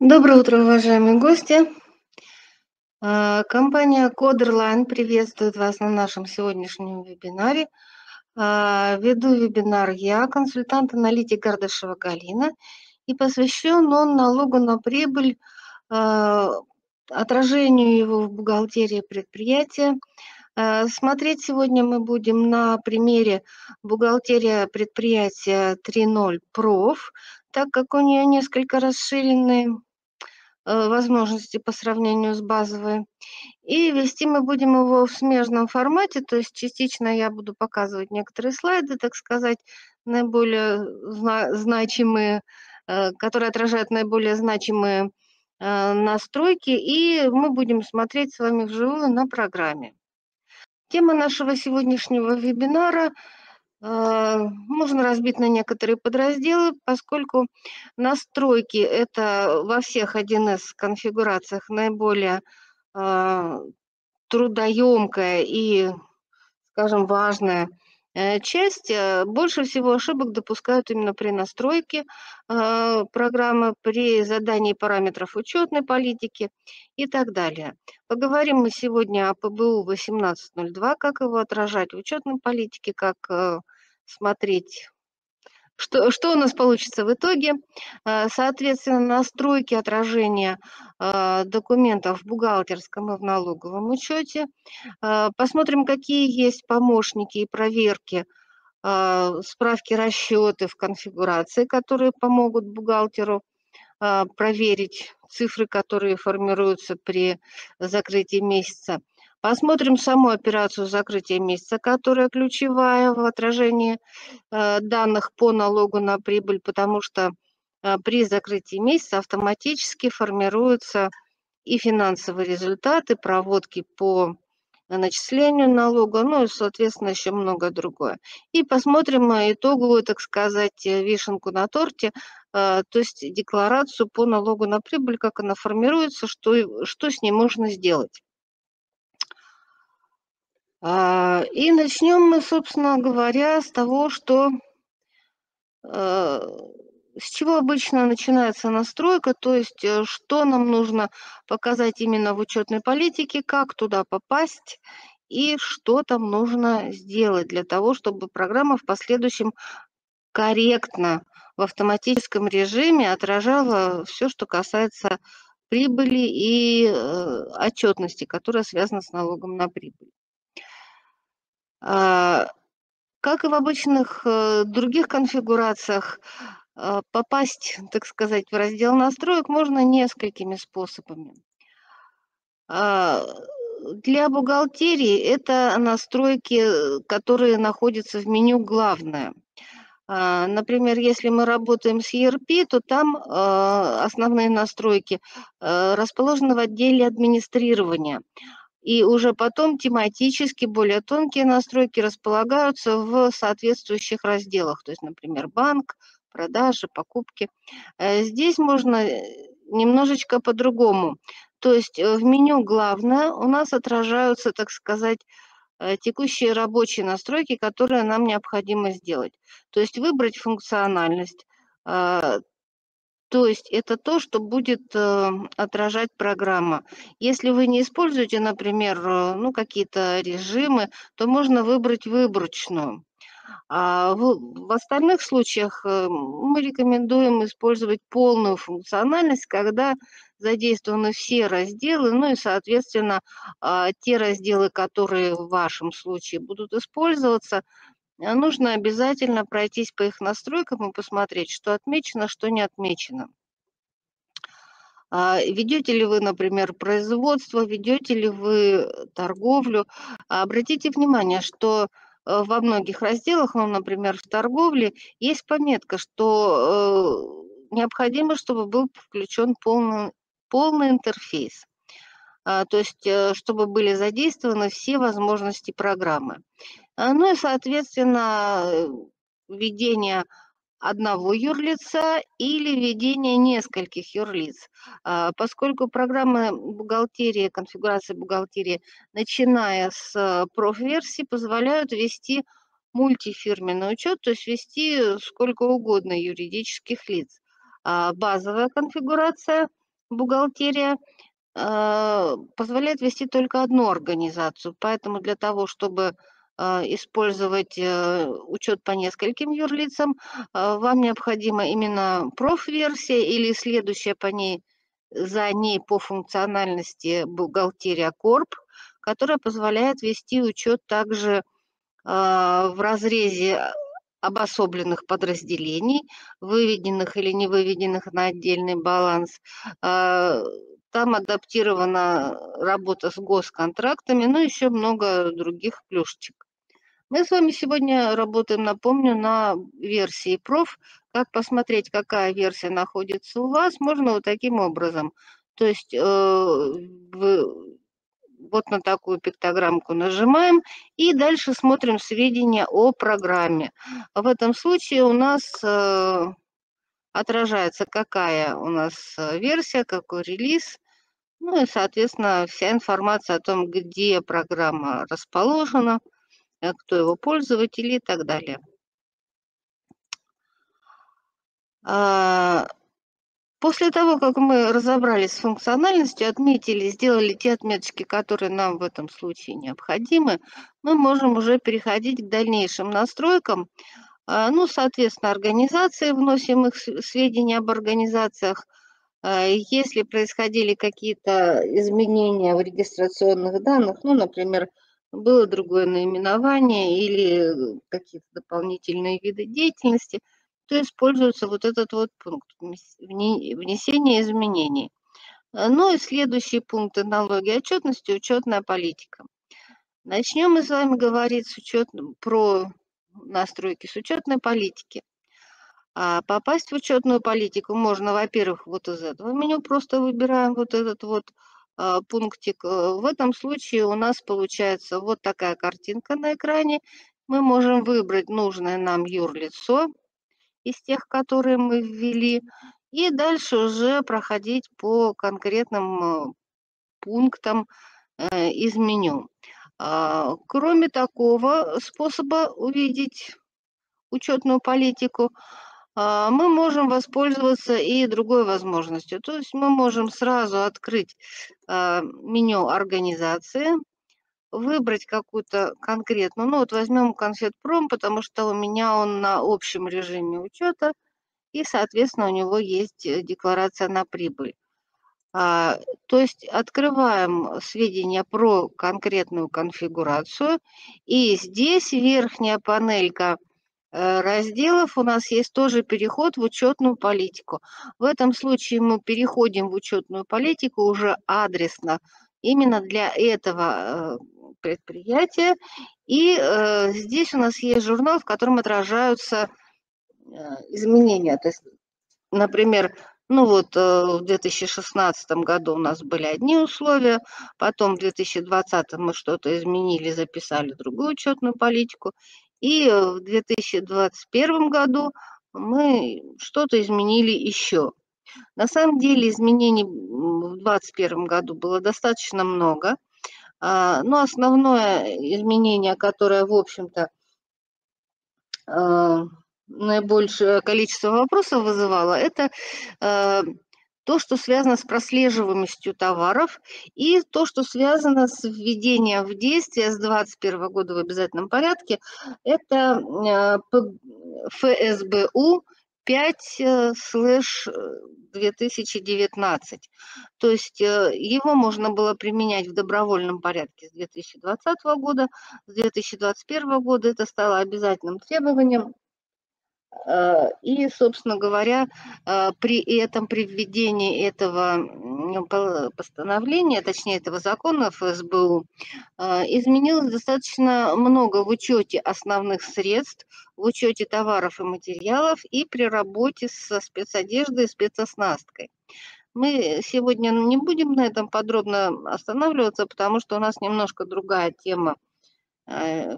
Доброе утро, уважаемые гости. Компания Кодерлайн приветствует вас на нашем сегодняшнем вебинаре. Веду вебинар я, консультант-аналитик Гардышева Галина, и посвящен он налогу на прибыль, отражению его в бухгалтерии предприятия. Смотреть сегодня мы будем на примере бухгалтерия предприятия 3.0 проф, так как у нее несколько расширенные возможности по сравнению с базовой. И вести мы будем его в смежном формате, то есть частично я буду показывать некоторые слайды, так сказать, наиболее значимые, которые отражают наиболее значимые настройки, и мы будем смотреть с вами вживую на программе. Тема нашего сегодняшнего вебинара можно разбить на некоторые подразделы, поскольку настройки — это во всех 1С конфигурациях наиболее трудоемкая и, скажем, важная часть. Больше всего ошибок допускают именно при настройке программы, при задании параметров учетной политики и так далее. Поговорим мы сегодня о ПБУ 18.02, как его отражать в учетной политике, как смотреть, что у нас получится в итоге. Соответственно, настройки отражения документов в бухгалтерском и в налоговом учете. Посмотрим, какие есть помощники и проверки, справки, расчеты в конфигурации, которые помогут бухгалтеру проверить цифры, которые формируются при закрытии месяца. Посмотрим саму операцию закрытия месяца, которая ключевая в отражении данных по налогу на прибыль, потому что при закрытии месяца автоматически формируются и финансовые результаты, проводки по начислению налога, ну и, соответственно, еще многое другое. И посмотрим итоговую, так сказать, вишенку на торте, то есть декларацию по налогу на прибыль, как она формируется, что с ней можно сделать. И начнем мы, собственно говоря, с того, что с чего обычно начинается настройка, то есть что нам нужно показать именно в учетной политике, как туда попасть и что там нужно сделать для того, чтобы программа в последующем корректно в автоматическом режиме отражала все, что касается прибыли и отчетности, которая связана с налогом на прибыль. Как и в обычных других конфигурациях, попасть, так сказать, в раздел настроек можно несколькими способами. Для бухгалтерии это настройки, которые находятся в меню «Главное». Например, если мы работаем с ERP, то там основные настройки расположены в отделе администрирования. И уже потом тематически более тонкие настройки располагаются в соответствующих разделах, то есть, например, банк, продажи, покупки. Здесь можно немножечко по-другому. То есть в меню «Главное» у нас отражаются, так сказать, текущие рабочие настройки, которые нам необходимо сделать. То есть выбрать функциональность. То есть это то, что будет отражать программа. Если вы не используете, например, ну, какие-то режимы, то можно выбрать выборочную. А в остальных случаях мы рекомендуем использовать полную функциональность, когда задействованы все разделы, ну и, соответственно, те разделы, которые в вашем случае будут использоваться, нужно обязательно пройтись по их настройкам и посмотреть, что отмечено, что не отмечено. Ведете ли вы, например, производство, ведете ли вы торговлю. Обратите внимание, что во многих разделах, ну, например, в торговле, есть пометка, что необходимо, чтобы был включен полный интерфейс. То есть чтобы были задействованы все возможности программы. Ну и, соответственно, введение одного юрлица или введение нескольких юрлиц. Поскольку программы бухгалтерии, конфигурации бухгалтерии, начиная с профверсии, позволяют вести мультифирменный учет, то есть вести сколько угодно юридических лиц. Базовая конфигурация бухгалтерия позволяет вести только одну организацию, поэтому для того, чтобы использовать учет по нескольким юрлицам, вам необходима именно профверсия или следующая по ней, за ней по функциональности бухгалтерия Корп, которая позволяет вести учет также в разрезе обособленных подразделений, выведенных или не выведенных на отдельный баланс. Там адаптирована работа с госконтрактами, но еще много других плюшечек. Мы с вами сегодня работаем, напомню, на версии проф. Как посмотреть, какая версия находится у вас, можно вот таким образом. То есть вот на такую пиктограммку нажимаем и дальше смотрим сведения о программе. В этом случае у нас... отражается, какая у нас версия, какой релиз. Ну и, соответственно, вся информация о том, где программа расположена, кто его пользователь и так далее. После того, как мы разобрались с функциональностью, отметили, сделали те отметочки, которые нам в этом случае необходимы, мы можем уже переходить к дальнейшим настройкам. Ну, соответственно, организации, вносим их сведения об организациях. Если происходили какие-то изменения в регистрационных данных, ну, например, было другое наименование или какие-то дополнительные виды деятельности, то используется вот этот вот пункт внесения изменений. Ну и следующие пункты: налоги, отчетности, учетная политика. Начнем мы с вами говорить про настройки с учетной политики. Попасть в учетную политику можно, во-первых, вот из этого меню, просто выбираем вот этот вот пунктик. В этом случае у нас получается вот такая картинка на экране. Мы можем выбрать нужное нам юрлицо из тех, которые мы ввели, и дальше уже проходить по конкретным пунктам из меню. Кроме такого способа увидеть учетную политику, мы можем воспользоваться и другой возможностью. То есть мы можем сразу открыть меню организации, выбрать какую-то конкретную. Ну вот возьмем Конфетпром, потому что у меня он на общем режиме учета, и, соответственно, у него есть декларация на прибыль. То есть открываем сведения про конкретную конфигурацию, и здесь верхняя панелька разделов у нас есть тоже переход в учетную политику. В этом случае мы переходим в учетную политику уже адресно, именно для этого предприятия. И здесь у нас есть журнал, в котором отражаются изменения. То есть, например, ну вот, в 2016 году у нас были одни условия, потом в 2020 мы что-то изменили, записали другую учетную политику, и в 2021 году мы что-то изменили еще. На самом деле изменений в 2021 году было достаточно много, но основное изменение, которое, в общем-то, наибольшее количество вопросов вызывало, это то, что связано с прослеживаемостью товаров и то, что связано с введением в действие с 2021 года в обязательном порядке, это ФСБУ 5/2019. То есть его можно было применять в добровольном порядке с 2020 года, с 2021 года это стало обязательным требованием. И, собственно говоря, при введении этого постановления, точнее этого закона ФСБУ, изменилось достаточно много в учете основных средств, в учете товаров и материалов и при работе со спецодеждой и спецоснасткой. Мы сегодня не будем на этом подробно останавливаться, потому что у нас немножко другая тема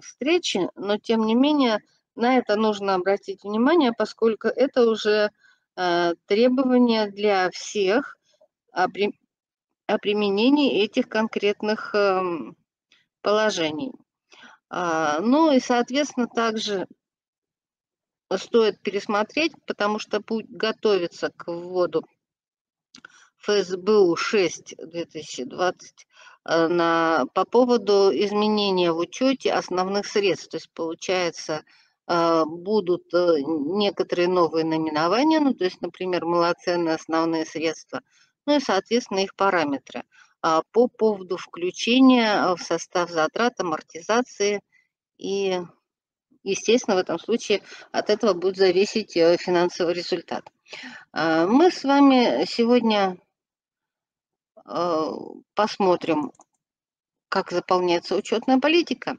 встречи, но тем не менее... На это нужно обратить внимание, поскольку это уже требование для всех о применении этих конкретных положений. Ну и, соответственно, также стоит пересмотреть, потому что путь готовится к вводу ФСБУ 6 2020 по поводу изменения в учете основных средств. То есть, получается, будут некоторые новые наименования, ну, то есть, например, малоценные основные средства, ну и, соответственно, их параметры. По поводу включения в состав затрат, амортизации и, естественно, в этом случае от этого будет зависеть финансовый результат. Мы с вами сегодня посмотрим, как заполняется учетная политика.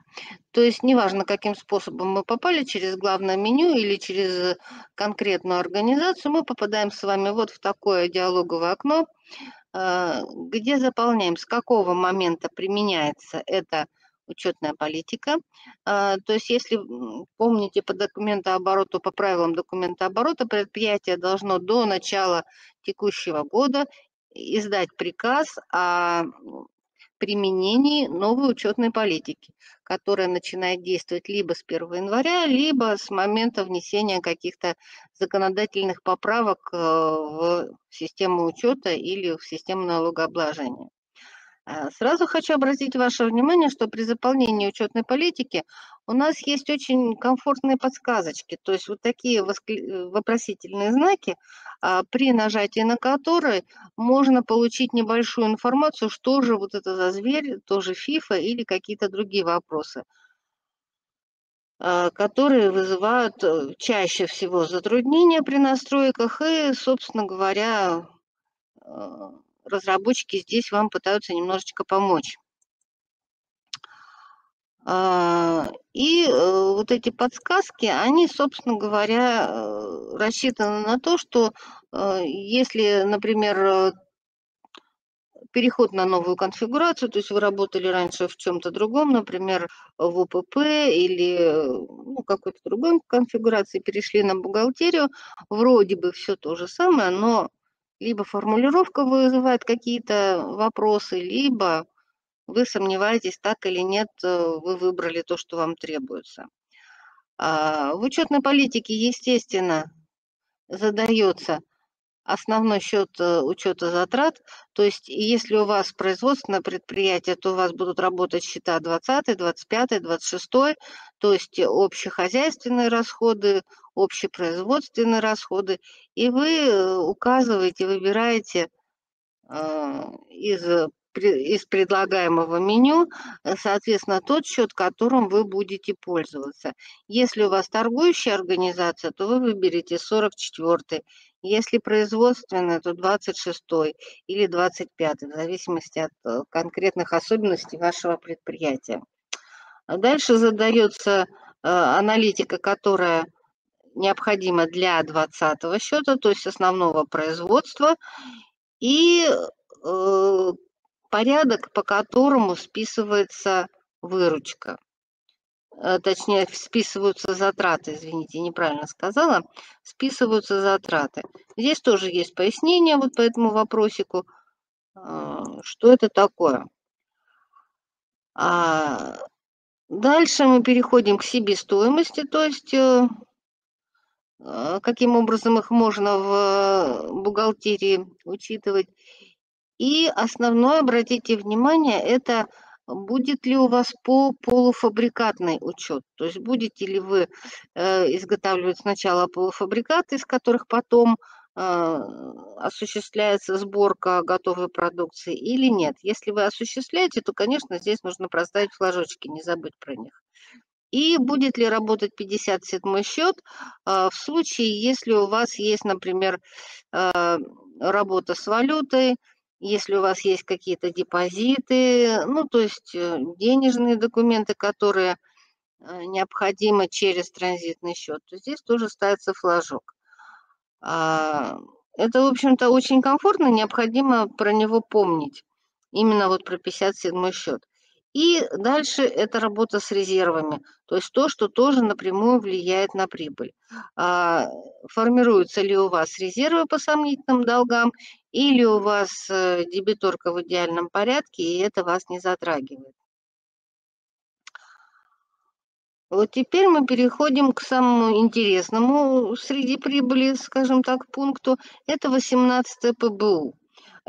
То есть неважно, каким способом мы попали, через главное меню или через конкретную организацию, мы попадаем с вами вот в такое диалоговое окно, где заполняем, с какого момента применяется эта учетная политика. То есть, если помните по документообороту, по правилам документооборота, предприятие должно до начала текущего года издать приказ о применении новой учетной политики, которая начинает действовать либо с 1 января, либо с момента внесения каких-то законодательных поправок в систему учета или в систему налогообложения. Сразу хочу обратить ваше внимание, что при заполнении учетной политики у нас есть очень комфортные подсказочки, то есть вот такие вопросительные знаки, при нажатии на которые можно получить небольшую информацию, что же вот это за зверь, тоже ФИФА или какие-то другие вопросы, которые вызывают чаще всего затруднения при настройках и, собственно говоря, разработчики здесь вам пытаются немножечко помочь. И вот эти подсказки, они, собственно говоря, рассчитаны на то, что если, например, переход на новую конфигурацию, то есть вы работали раньше в чем-то другом, например, в УПП или какой-то другой конфигурации, перешли на бухгалтерию, вроде бы все то же самое, но либо формулировка вызывает какие-то вопросы, либо вы сомневаетесь, так или нет, вы выбрали то, что вам требуется. В учетной политике, естественно, задается основной счет учета затрат. То есть, если у вас производственное предприятие, то у вас будут работать счета 20, 25, 26, то есть общехозяйственные расходы, общепроизводственные расходы, и вы указываете, выбираете из предлагаемого меню, соответственно, тот счет, которым вы будете пользоваться. Если у вас торгующая организация, то вы выберете 44-й, если производственная, то 26-й или 25-й, в зависимости от конкретных особенностей вашего предприятия. Дальше задается аналитика, которая необходима для 20-го счета, то есть основного производства, и порядок, по которому списывается выручка. Точнее, списываются затраты, извините, неправильно сказала, списываются затраты. Здесь тоже есть пояснение вот по этому вопросику, что это такое. Дальше мы переходим к себестоимости, то есть каким образом их можно в бухгалтерии учитывать. И основное, обратите внимание, это будет ли у вас по полуфабрикатный учет. То есть будете ли вы изготавливать сначала полуфабрикаты, из которых потом осуществляется сборка готовой продукции, или нет. Если вы осуществляете, то, конечно, здесь нужно проставить флажочки, не забыть про них. И будет ли работать 57-й счет в случае, если у вас есть, например, работа с валютой, если у вас есть какие-то депозиты, ну, то есть денежные документы, которые необходимы через транзитный счет, то здесь тоже ставится флажок. Это, в общем-то, очень комфортно, необходимо про него помнить, именно вот про 57-й счет. И дальше это работа с резервами, то есть то, что тоже напрямую влияет на прибыль. Формируются ли у вас резервы по сомнительным долгам, или у вас дебиторка в идеальном порядке, и это вас не затрагивает. Вот теперь мы переходим к самому интересному среди прибыли, скажем так, пункту. Это 18-е ПБУ.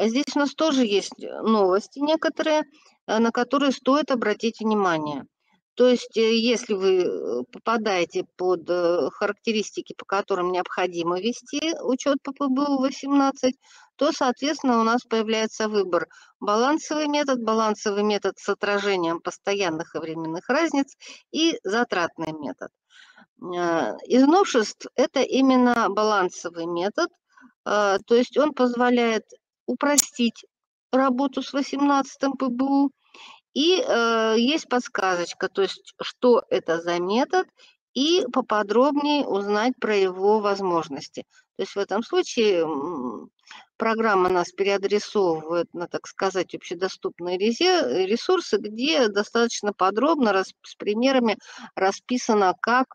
Здесь у нас тоже есть новости некоторые, на которые стоит обратить внимание. То есть, если вы попадаете под характеристики, по которым необходимо вести учет по ПБУ 18, то, соответственно, у нас появляется выбор: балансовый метод с отражением постоянных и временных разниц и затратный метод. Из новшеств это именно балансовый метод, то есть он позволяет упростить работу с 18-м ПБУ. И есть подсказочка, то есть что это за метод, и поподробнее узнать про его возможности. То есть в этом случае программа нас переадресовывает на, так сказать, общедоступные ресурсы, где достаточно подробно с примерами расписано, как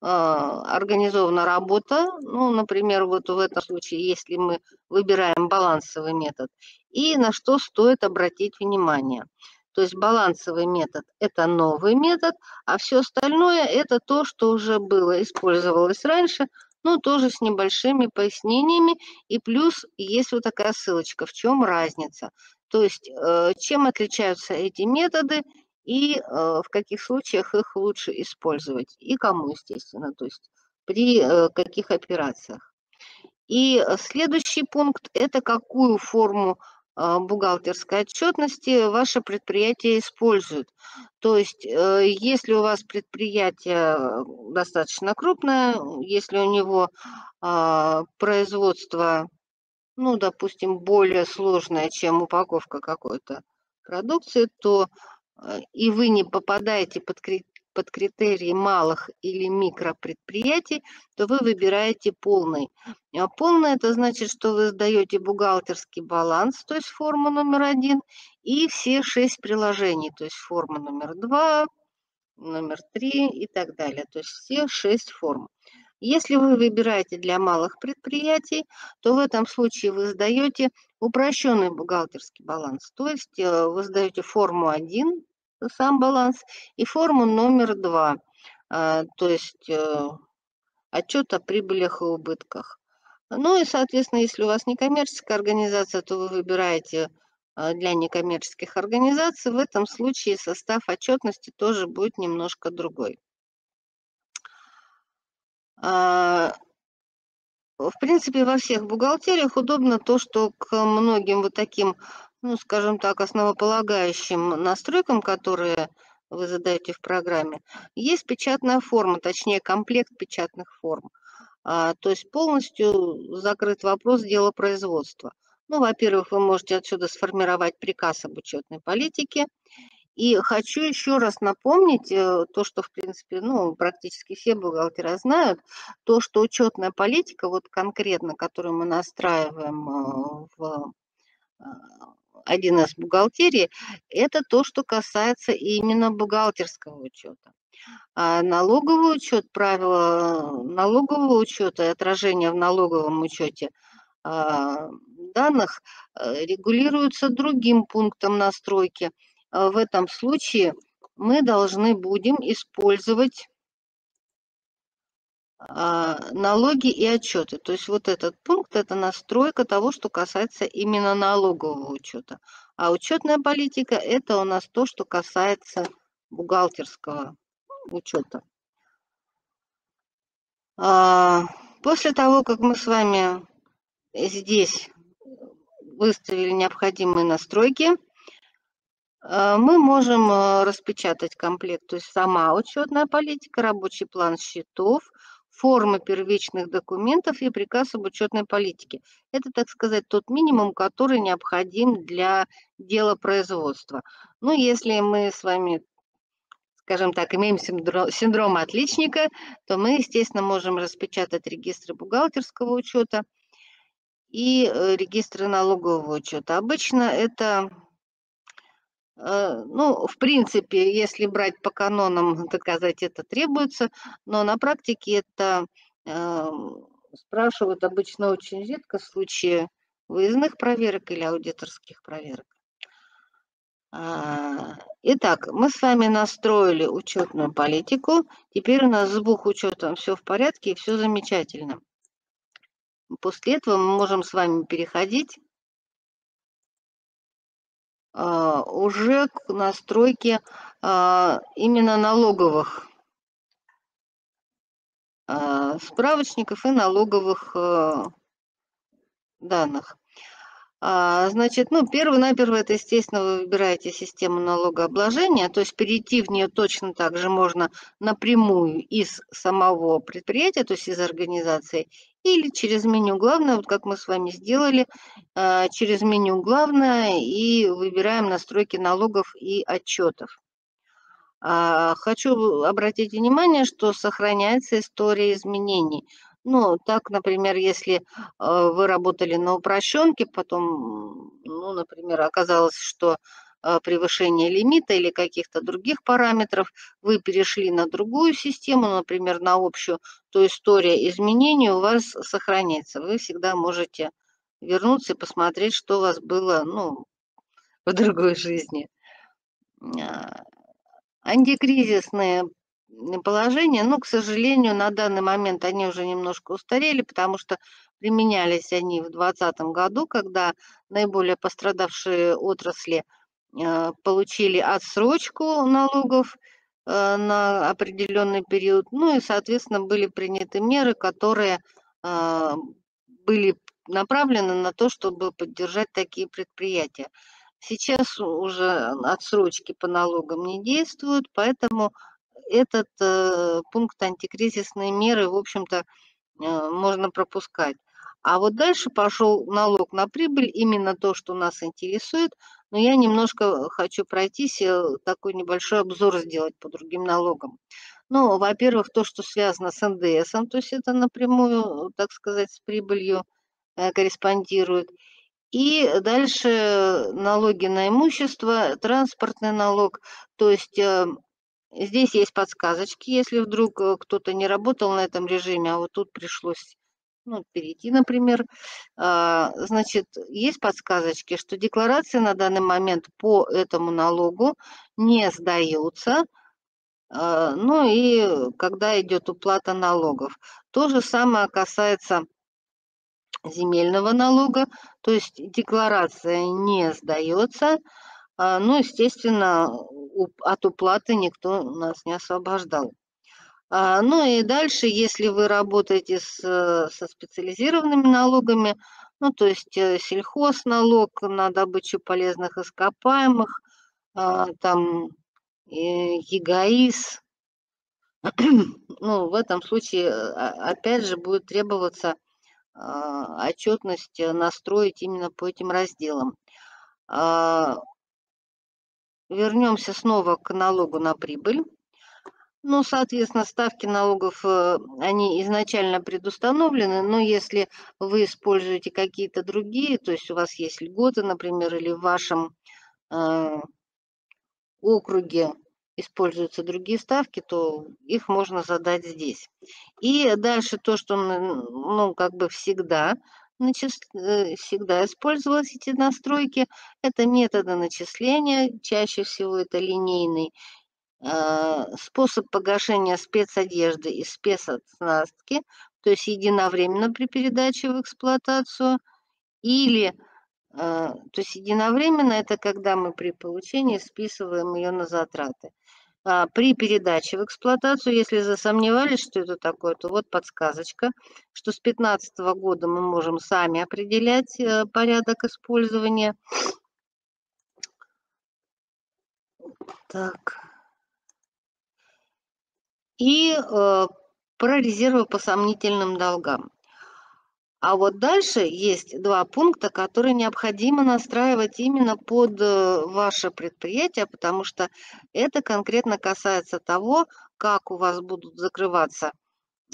организована работа. Ну, например, вот в этом случае, если мы выбираем балансовый метод, и на что стоит обратить внимание. То есть балансовый метод – это новый метод, а все остальное – это то, что уже было, использовалось раньше, но тоже с небольшими пояснениями. И плюс есть вот такая ссылочка, в чем разница. То есть чем отличаются эти методы и в каких случаях их лучше использовать. И кому, естественно, то есть при каких операциях. И следующий пункт – это какую форму бухгалтерской отчетности ваше предприятие использует. То есть, если у вас предприятие достаточно крупное, если у него производство, ну, допустим, более сложное, чем упаковка какой-то продукции, то и вы не попадаете под критерии малых или микропредприятий, то вы выбираете полный. Полный – это значит, что вы сдаете бухгалтерский баланс, то есть форму номер 1, и все 6 приложений, то есть форма номер 2, номер 3 и так далее, то есть все 6 форм. Если вы выбираете для малых предприятий, то в этом случае вы сдаете упрощенный бухгалтерский баланс, то есть вы сдаете форму 1, сам баланс, и форму номер 2, то есть отчет о прибылях и убытках. Ну и, соответственно, если у вас некоммерческая организация, то вы выбираете для некоммерческих организаций. В этом случае состав отчетности тоже будет немножко другой. В принципе, во всех бухгалтериях удобно то, что к многим вот таким, ну, скажем так, основополагающим настройкам, которые вы задаете в программе, есть печатная форма, точнее комплект печатных форм. То есть полностью закрыт вопрос дела производства. Ну, во-первых, вы можете отсюда сформировать приказ об учетной политике. И хочу еще раз напомнить то, что, в принципе, ну, практически все бухгалтера знают, то, что учетная политика, вот конкретно, которую мы настраиваем в 1С бухгалтерии, это то, что касается именно бухгалтерского учета. А налоговый учет, правила налогового учета и отражение в налоговом учете данных регулируются другим пунктом настройки. В этом случае мы должны будем использовать налоги и отчеты. То есть вот этот пункт – это настройка того, что касается именно налогового учета. А учетная политика – это у нас то, что касается бухгалтерского учета. После того, как мы с вами здесь выставили необходимые настройки, мы можем распечатать комплект, то есть сама учетная политика, рабочий план счетов, формы первичных документов и приказ об учетной политике. Это, так сказать, тот минимум, который необходим для дела производства. Ну, если мы с вами, скажем так, имеем синдром отличника, то мы, естественно, можем распечатать регистры бухгалтерского учета и регистры налогового учета. Обычно это... Ну, в принципе, если брать по канонам, так сказать, это требуется, но на практике это спрашивают обычно очень редко в случае выездных проверок или аудиторских проверок. Итак, мы с вами настроили учетную политику. Теперь у нас с бухучетом все в порядке и все замечательно. После этого мы можем с вами переходить уже к настройке именно налоговых справочников и налоговых данных. Значит, ну, первонаперво это, естественно, вы выбираете систему налогообложения, то есть перейти в нее точно так же можно напрямую из самого предприятия, то есть из организации, или через меню «Главное», вот как мы с вами сделали, через меню «Главное» и выбираем настройки налогов и отчетов. Хочу обратить внимание, что сохраняется история изменений. Ну, так, например, если вы работали на упрощенке, потом, ну, например, оказалось, что превышение лимита или каких-то других параметров, вы перешли на другую систему, например, на общую, то история изменений у вас сохраняется. Вы всегда можете вернуться и посмотреть, что у вас было, ну, в другой жизни. Антикризисные положения, но, к сожалению, на данный момент они уже немножко устарели, потому что применялись они в 2020 году, когда наиболее пострадавшие отрасли получили отсрочку налогов на определенный период, ну и, соответственно, были приняты меры, которые были направлены на то, чтобы поддержать такие предприятия. Сейчас уже отсрочки по налогам не действуют, поэтому этот пункт антикризисные меры, в общем-то, можно пропускать. А вот дальше пошел налог на прибыль, именно то, что нас интересует, но я немножко хочу пройтись, такой небольшой обзор сделать по другим налогам. Ну, во-первых, то, что связано с НДС, то есть это напрямую, так сказать, с прибылью корреспондирует. И дальше налоги на имущество, транспортный налог, то есть здесь есть подсказочки, если вдруг кто-то не работал на этом режиме, а вот тут пришлось, ну, перейти, например, значит, есть подсказочки, что декларации на данный момент по этому налогу не сдаются, ну и когда идет уплата налогов. То же самое касается земельного налога, то есть декларация не сдается, ну, естественно, от уплаты никто нас не освобождал. Ну и дальше, если вы работаете со специализированными налогами, ну, то есть сельхозналог на добычу полезных ископаемых, там ЕГАИС, ну, в этом случае, опять же, будет требоваться отчетность настроить именно по этим разделам. Вернемся снова к налогу на прибыль. Ну, соответственно, ставки налогов, они изначально предустановлены, но если вы используете какие-то другие, то есть у вас есть льготы, например, или в вашем округе используются другие ставки, то их можно задать здесь. И дальше то, что, ну, как бы всегда, значит, всегда использовались эти настройки, это методы начисления, чаще всего это линейный, способ погашения спецодежды и спецоснастки, то есть единовременно при передаче в эксплуатацию, или, то есть единовременно это когда мы при получении списываем ее на затраты. При передаче в эксплуатацию, если засомневались, что это такое, то вот подсказочка, что с 2015 года мы можем сами определять порядок использования. Так. И про резервы по сомнительным долгам. А вот дальше есть два пункта, которые необходимо настраивать именно под ваше предприятие, потому что это конкретно касается того, как у вас будут закрываться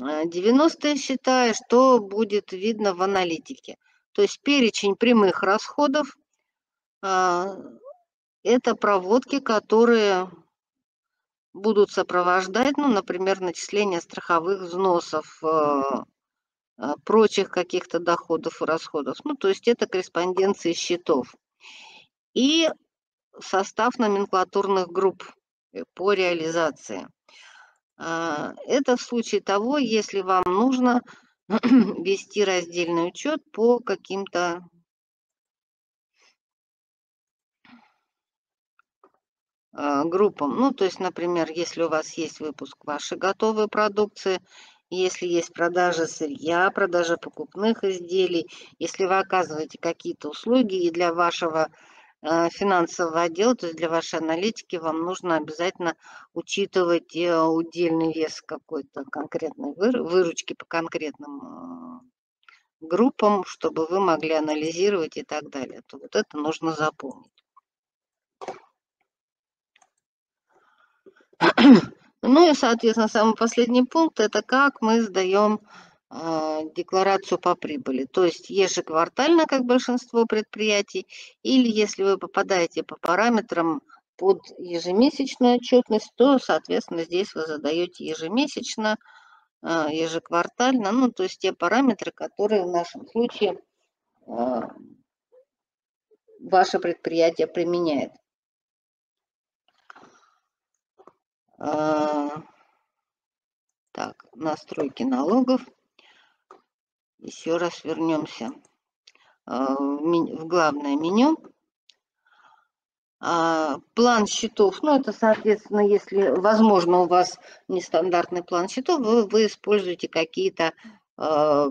90-е счета и что будет видно в аналитике. То есть перечень прямых расходов – это проводки, которые будут сопровождать, ну, например, начисление страховых взносов, прочих каких-то доходов и расходов. Ну, то есть это корреспонденции счетов. И состав номенклатурных групп по реализации. Это в случае того, если вам нужно вести раздельный учет по каким-то группам. Ну, то есть, например, если у вас есть выпуск вашей готовой продукции, если есть продажа сырья, продажа покупных изделий, если вы оказываете какие-то услуги, и для вашего финансового отдела, то есть для вашей аналитики, вам нужно обязательно учитывать удельный вес какой-то конкретной выручки по конкретным группам, чтобы вы могли анализировать и так далее. То вот это нужно запомнить. Ну и, соответственно, самый последний пункт – это как мы сдаем декларацию по прибыли. То есть ежеквартально, как большинство предприятий, или если вы попадаете по параметрам под ежемесячную отчетность, то, соответственно, здесь вы задаете ежемесячно, ежеквартально, ну, то есть те параметры, которые в нашем случае ваше предприятие применяет. Так, настройки налогов. Еще раз вернемся в главное меню. План счетов, ну это, соответственно, если возможно у вас нестандартный план счетов, вы используете какие-то, ну,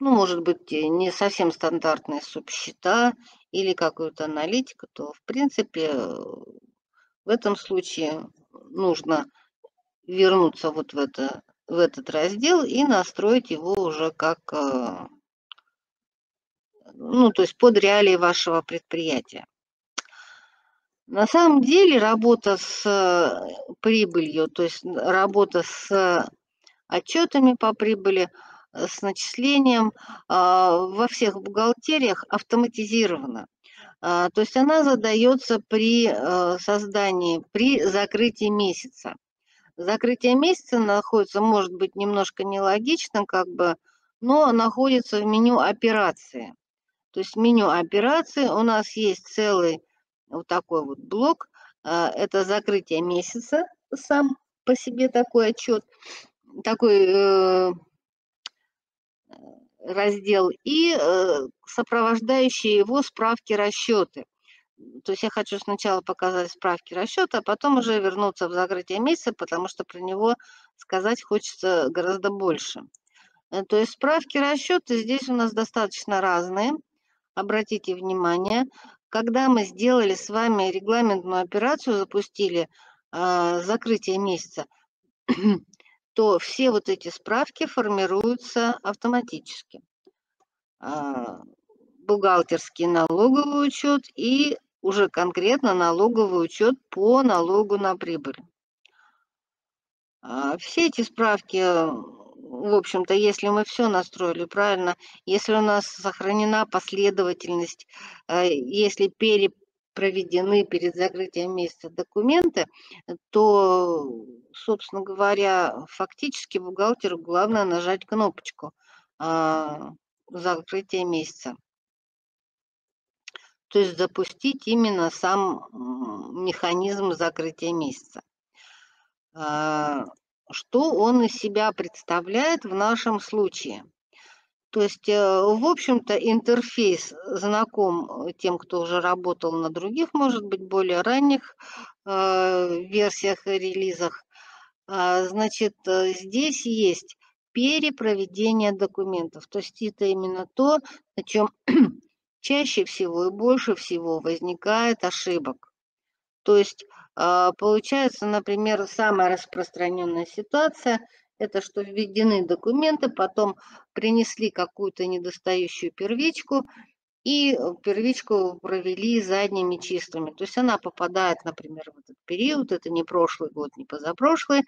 может быть, не совсем стандартные субсчета или какую-то аналитику, то, в принципе, в этом случае нужно вернуться вот в этот раздел и настроить его уже как, ну, то есть под реалии вашего предприятия. На самом деле работа с прибылью, то есть работа с отчетами по прибыли, с начислением во всех бухгалтериях автоматизирована. То есть она задается при создании, при закрытии месяца. Закрытие месяца находится, может быть, немножко нелогично, как бы, но находится в меню операции. То есть в меню операции у нас есть целый вот такой вот блок. Это закрытие месяца, сам по себе такой отчет, такой раздел, и сопровождающие его справки-расчеты. То есть я хочу сначала показать справки расчета, а потом уже вернуться в закрытие месяца, потому что про него сказать хочется гораздо больше. То есть справки расчеты здесь у нас достаточно разные. Обратите внимание, когда мы сделали с вами регламентную операцию, запустили закрытие месяца, то все вот эти справки формируются автоматически. Бухгалтерский налоговый учет и уже конкретно налоговый учет по налогу на прибыль. Все эти справки, в общем-то, если мы все настроили правильно, если у нас сохранена последовательность, если проведены перед закрытием месяца документы, то, собственно говоря, фактически бухгалтеру главное нажать кнопочку закрытия месяца. То есть запустить именно сам механизм закрытия месяца. Что он из себя представляет в нашем случае? То есть, в общем-то, интерфейс знаком тем, кто уже работал на других, может быть, более ранних версиях и релизах. Значит, здесь есть перепроведение документов. То есть это именно то, на чем чаще всего и больше всего возникает ошибок. То есть получается, например, самая распространенная ситуация – это что введены документы, потом принесли какую-то недостающую первичку и первичку провели задними числами. То есть она попадает, например, в этот период, это не прошлый год, не позапрошлый.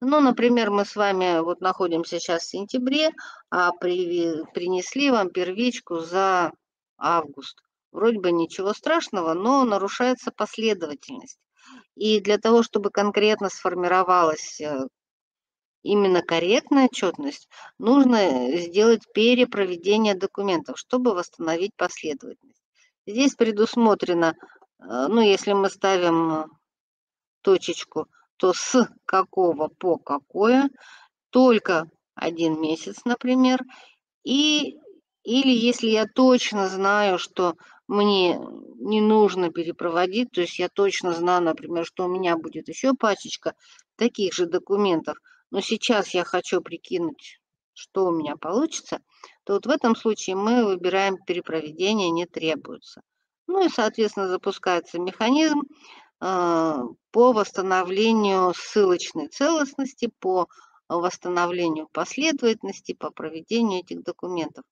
Ну, например, мы с вами вот находимся сейчас в сентябре, а принесли вам первичку за август. Вроде бы ничего страшного, но нарушается последовательность. И для того, чтобы конкретно сформировалась именно корректная отчетность, нужно сделать перепроведение документов, чтобы восстановить последовательность. Здесь предусмотрено, ну, если мы ставим точечку, то с какого по какое, только один месяц, например, и... Или если я точно знаю, что мне не нужно перепроводить, то есть я точно знаю, например, что у меня будет еще пачечка таких же документов, но сейчас я хочу прикинуть, что у меня получится, то вот в этом случае мы выбираем перепроведение не требуется. Ну и, соответственно, запускается механизм по восстановлению ссылочной целостности, по восстановлению последовательности, по проведению этих документов.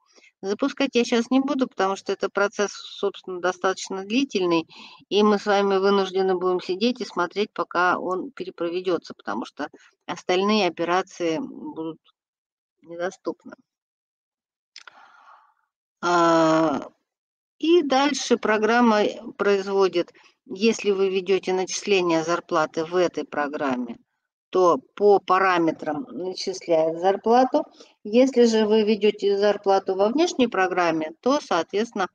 Запускать я сейчас не буду, потому что это процесс, собственно, достаточно длительный, и мы с вами вынуждены будем сидеть и смотреть, пока он перепроведется, потому что остальные операции будут недоступны. И дальше программа производит, если вы ведете начисление зарплаты в этой программе, то по параметрам начисляет зарплату. Если же вы ведете зарплату во внешней программе, то, соответственно,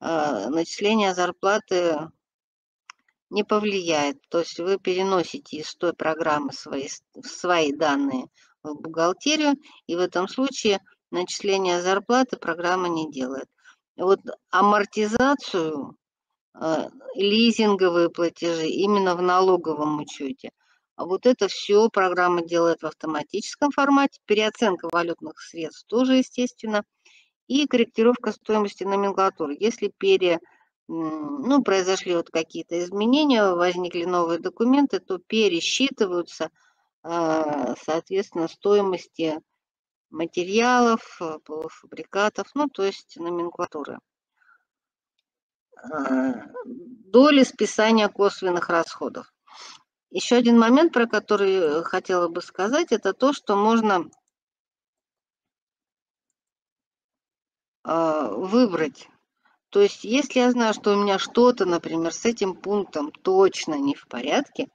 начисление зарплаты не повлияет. То есть вы переносите из той программы свои данные в бухгалтерию, и в этом случае начисление зарплаты программа не делает. Вот амортизацию, лизинговые платежи именно в налоговом учете, а вот это все программа делает в автоматическом формате. Переоценка валютных средств тоже, естественно. И корректировка стоимости номенклатуры. Если произошли вот какие-то изменения, возникли новые документы, то пересчитываются, соответственно, стоимости материалов, полуфабрикатов, ну, то есть номенклатуры. Доли списания косвенных расходов. Еще один момент, про который хотела бы сказать, это то, что можно выбрать. То есть, если я знаю, что у меня что-то, например, с этим пунктом точно не в порядке,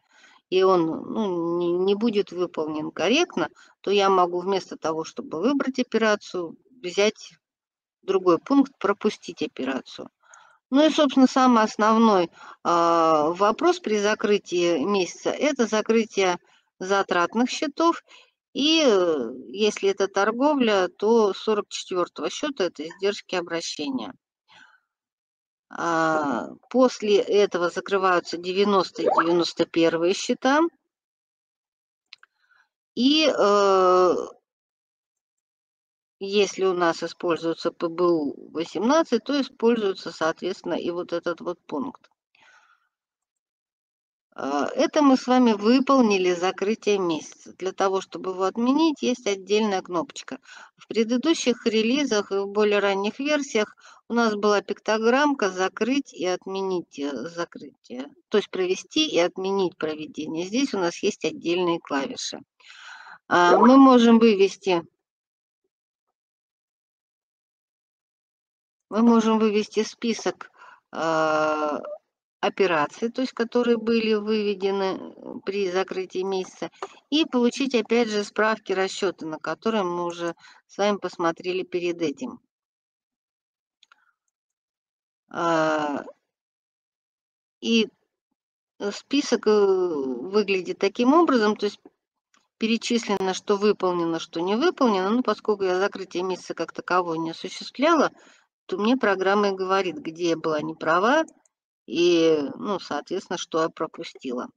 и он не будет выполнен корректно, то я могу вместо того, чтобы выбрать операцию, взять другой пункт, пропустить операцию. Ну и, собственно, самый основной вопрос при закрытии месяца – это закрытие затратных счетов. И если это торговля, то 44-го счета – это издержки обращения. После этого закрываются 90 и 91 счета. И если у нас используется ПБУ 18, то используется, соответственно, и вот этот вот пункт. Это мы с вами выполнили закрытие месяца. Для того, чтобы его отменить, есть отдельная кнопочка. В предыдущих релизах и в более ранних версиях у нас была пиктограммка «Закрыть и отменить закрытие», то есть «Провести и отменить проведение». Здесь у нас есть отдельные клавиши. Мы можем вывести... Мы можем вывести список операций, то есть которые были выведены при закрытии месяца, и получить опять же справки расчета, на которые мы уже с вами посмотрели перед этим. И список выглядит таким образом, то есть перечислено, что выполнено, что не выполнено, но поскольку я закрытие месяца как такового не осуществляла, то мне программа и говорит, где я была не права и, соответственно, что я пропустила.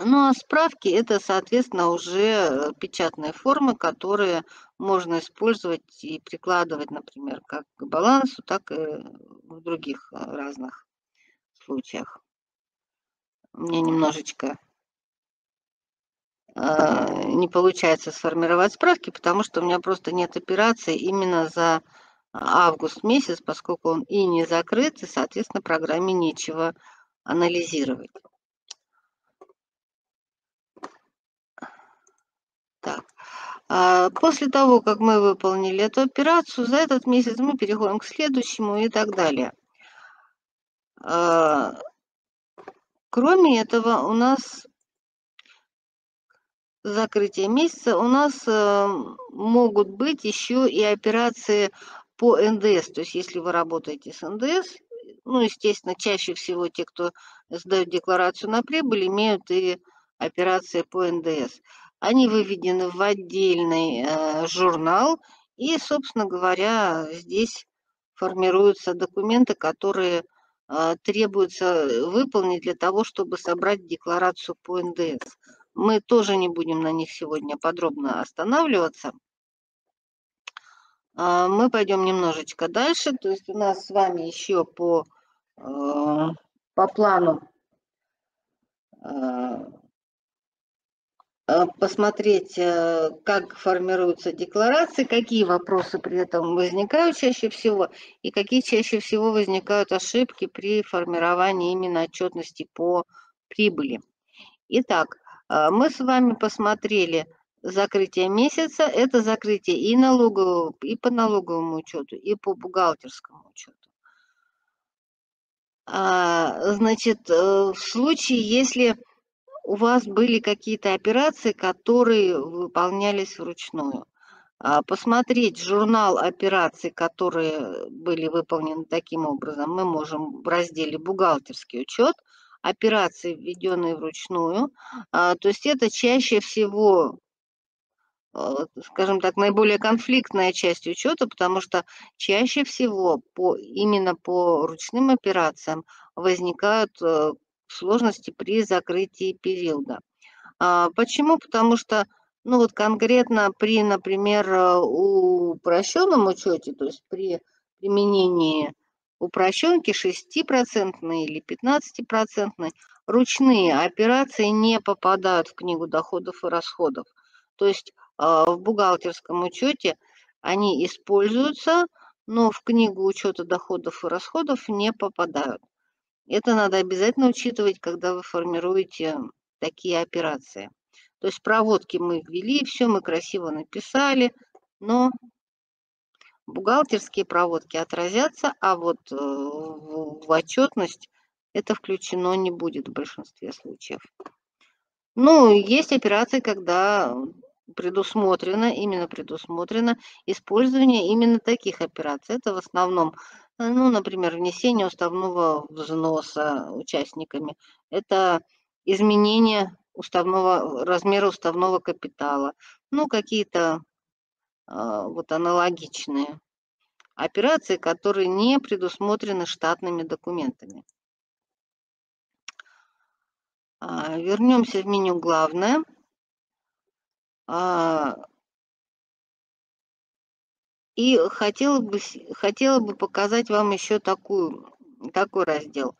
Ну, а справки – это, соответственно, уже печатные формы, которые можно использовать и прикладывать, например, как к балансу, так и в других разных случаях. У меня немножечко не получается сформировать справки, потому что у меня просто нет операций именно за август месяц, поскольку он и не закрыт, и, соответственно, программе нечего анализировать. Так. После того, как мы выполнили эту операцию, за этот месяц мы переходим к следующему и так далее. Кроме этого, у нас... закрытие месяца у нас могут быть еще и операции по НДС. То есть, если вы работаете с НДС, естественно, чаще всего те, кто сдают декларацию на прибыль, имеют и операции по НДС. Они выведены в отдельный журнал. И, собственно говоря, здесь формируются документы, которые требуется выполнить для того, чтобы собрать декларацию по НДС. Мы тоже не будем на них сегодня подробно останавливаться. Мы пойдем немножечко дальше. То есть у нас с вами еще по плану посмотреть, как формируются декларации, какие вопросы при этом возникают чаще всего и какие чаще всего возникают ошибки при формировании именно отчетности по прибыли. Итак, мы с вами посмотрели закрытие месяца. Это закрытие и налогового, и по налоговому учету, и по бухгалтерскому учету. Значит, в случае, если у вас были какие-то операции, которые выполнялись вручную, посмотреть журнал операций, которые были выполнены таким образом, мы можем в разделе «Бухгалтерский учет», операции, введенные вручную. То есть это чаще всего, скажем так, наиболее конфликтная часть учета, потому что чаще всего именно по ручным операциям возникают сложности при закрытии периода. Почему? Потому что, ну вот конкретно при, например, упрощенном учете, то есть при применении упрощенки 6% или 15%, ручные операции не попадают в книгу доходов и расходов. То есть в бухгалтерском учете они используются, но в книгу учета доходов и расходов не попадают. Это надо обязательно учитывать, когда вы формируете такие операции. То есть проводки мы ввели, все мы красиво написали, но бухгалтерские проводки отразятся, а вот в отчетность это включено не будет в большинстве случаев. Ну, есть операции, когда предусмотрено использование именно таких операций. Это в основном, ну, например, внесение уставного взноса участниками, это изменение размера уставного капитала, ну, какие-то вот аналогичные операции, которые не предусмотрены штатными документами. Вернемся в меню «Главное». И хотела бы показать вам еще такой раздел.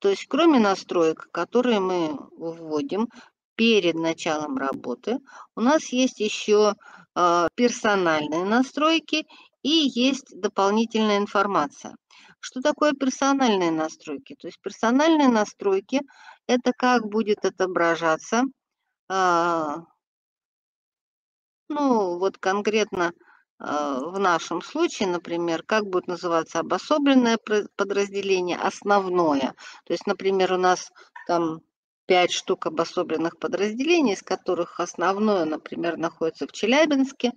То есть кроме настроек, которые мы вводим перед началом работы, у нас есть еще персональные настройки и есть дополнительная информация. Что такое персональные настройки? То есть персональные настройки – это как будет отображаться, ну вот конкретно, в нашем случае, например, как будет называться обособленное подразделение, основное. То есть, например, у нас там 5 штук обособленных подразделений, из которых основное, например, находится в Челябинске,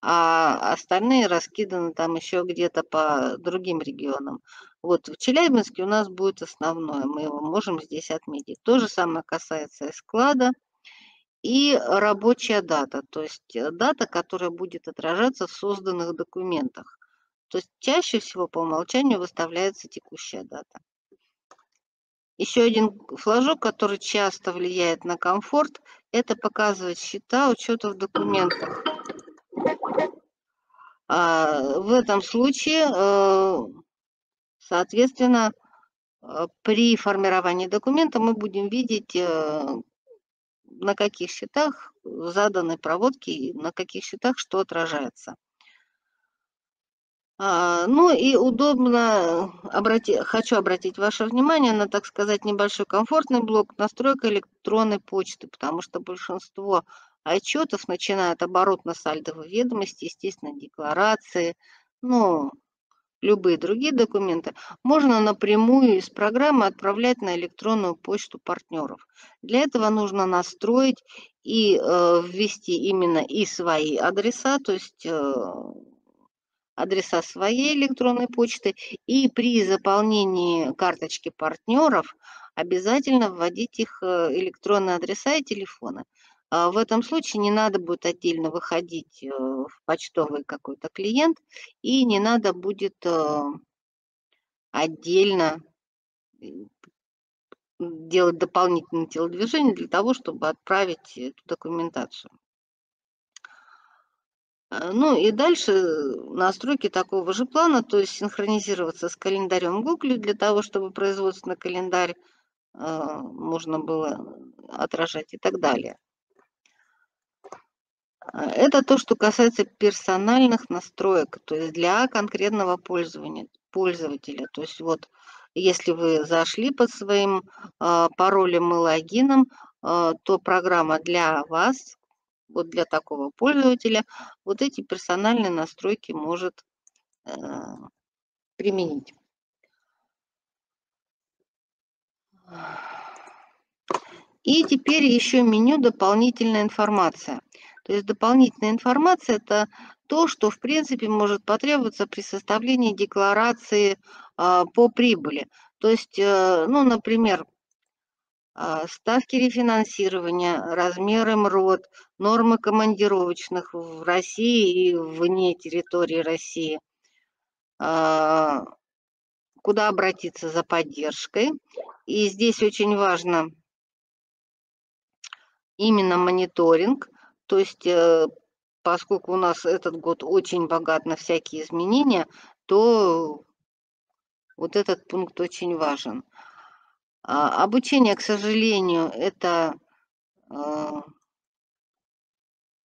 а остальные раскиданы там еще где-то по другим регионам. Вот в Челябинске у нас будет основное, мы его можем здесь отметить. То же самое касается и склада. И рабочая дата, то есть дата, которая будет отражаться в созданных документах. То есть чаще всего по умолчанию выставляется текущая дата. Еще один флажок, который часто влияет на комфорт, это показывать счета учета в документах. В этом случае, соответственно, при формировании документа мы будем видеть, на каких счетах заданы проводки и на каких счетах что отражается. Ну и удобно, хочу обратить ваше внимание на, так сказать, небольшой комфортный блок настройка электронной почты, потому что большинство отчетов, начиная от оборотно-сальдовой ведомости, естественно, декларации, ну, любые другие документы, можно напрямую из программы отправлять на электронную почту партнеров. Для этого нужно настроить и ввести именно и свои адреса, то есть адреса своей электронной почты, и при заполнении карточки партнеров обязательно вводить их электронные адреса и телефоны. В этом случае не надо будет отдельно выходить в почтовый какой-то клиент и не надо будет отдельно делать дополнительные телодвижения для того, чтобы отправить эту документацию. Ну и дальше настройки такого же плана, то есть синхронизироваться с календарем Google для того, чтобы производственный календарь можно было отражать и так далее. Это то, что касается персональных настроек, то есть для конкретного пользователя. То есть вот если вы зашли под своим паролем и логином, то программа для вас, вот для такого пользователя, вот эти персональные настройки может применить. И теперь еще меню «Дополнительная информация». То есть дополнительная информация – это то, что, в принципе, может потребоваться при составлении декларации по прибыли. То есть, ну, например, ставки рефинансирования, размеры МРОТ, нормы командировочных в России и вне территории России, куда обратиться за поддержкой. И здесь очень важно именно мониторинг. То есть, поскольку у нас этот год очень богат на всякие изменения, то вот этот пункт очень важен. Обучение, к сожалению, это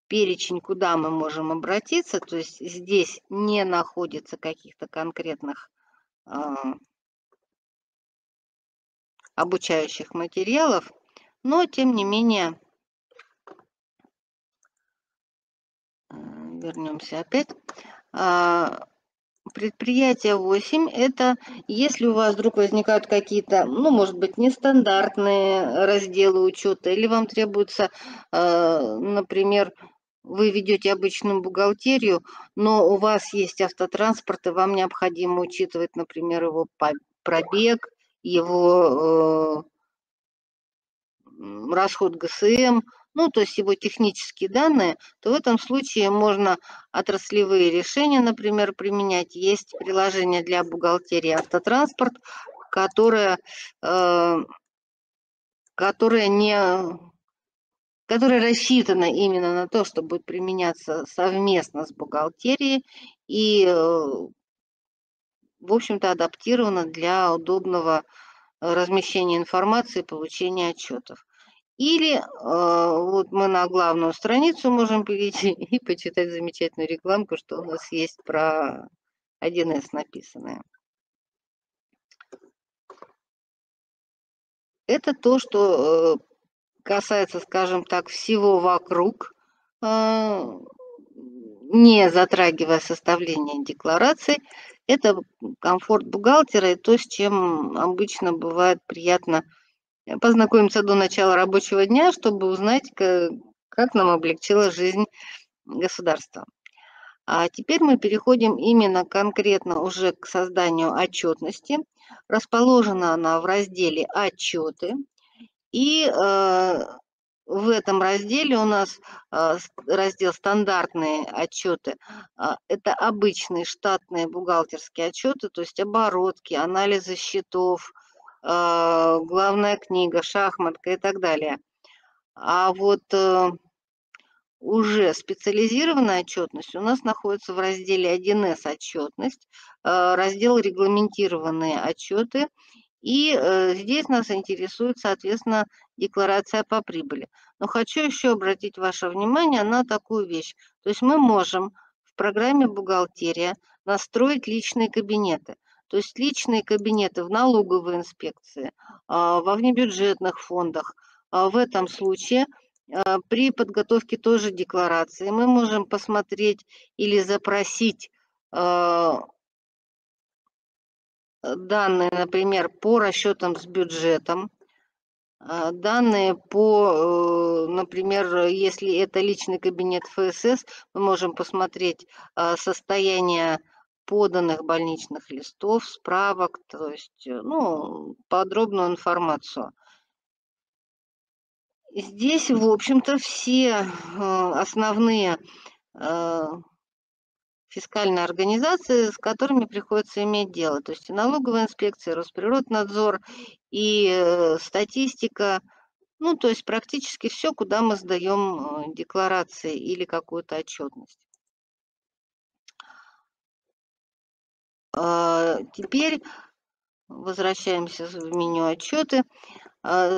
перечень, куда мы можем обратиться. То есть здесь не находится каких-то конкретных обучающих материалов, но тем не менее... Вернемся опять. Предприятие 8 – это если у вас вдруг возникают какие-то, ну, может быть, нестандартные разделы учета, или вам требуется, например, вы ведете обычную бухгалтерию, но у вас есть автотранспорт, и вам необходимо учитывать, например, его пробег, его расход ГСМ, ну, то есть его технические данные, то в этом случае можно отраслевые решения, например, применять. Есть приложение для бухгалтерии «Автотранспорт», которое рассчитано именно на то, что будет применяться совместно с бухгалтерией и, в общем-то, адаптировано для удобного размещения информации и получения отчетов. Или вот мы на главную страницу можем перейти и почитать замечательную рекламку, что у нас есть про 1С написанное. Это то, что касается, скажем так, всего вокруг, не затрагивая составление декларации. Это комфорт бухгалтера и то, с чем обычно бывает приятно познакомимся до начала рабочего дня, чтобы узнать, как нам облегчила жизнь государства. А теперь мы переходим именно конкретно уже к созданию отчетности. Расположена она в разделе «Отчеты». И в этом разделе у нас раздел «Стандартные отчеты». Это обычные штатные бухгалтерские отчеты, то есть оборотки, анализы счетов, главная книга, шахматка и так далее. А вот уже специализированная отчетность у нас находится в разделе 1С «Отчетность», раздел «Регламентированные отчеты». И здесь нас интересует, соответственно, декларация по прибыли. Но хочу еще обратить ваше внимание на такую вещь. То есть мы можем в программе «Бухгалтерия» настроить личные кабинеты. То есть личные кабинеты в налоговой инспекции, во внебюджетных фондах. В этом случае при подготовке той же декларации мы можем посмотреть или запросить данные, например, по расчетам с бюджетом, данные по, например, если это личный кабинет ФСС, мы можем посмотреть состояние поданных больничных листов, справок, то есть, ну, подробную информацию. Здесь, в общем-то, все основные фискальные организации, с которыми приходится иметь дело. То есть и налоговая инспекция, Росприроднадзор, и статистика. Ну, то есть практически все, куда мы сдаем декларации или какую-то отчетность. Теперь возвращаемся в меню «Отчеты».